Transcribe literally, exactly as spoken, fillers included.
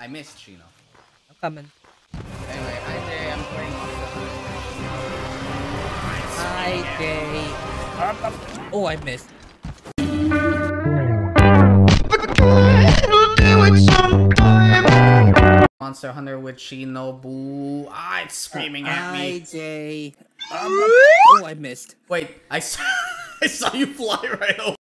I missed Shino. I'm coming. Anyway, hi Jay, I'm playing Monster Hunter. Hi Jay. Oh, I missed. Monster Hunter with Shinobu. Ah, it's screaming oh, at me. Hi Jay. Um, oh, I missed. Wait, I saw, I saw you fly right over.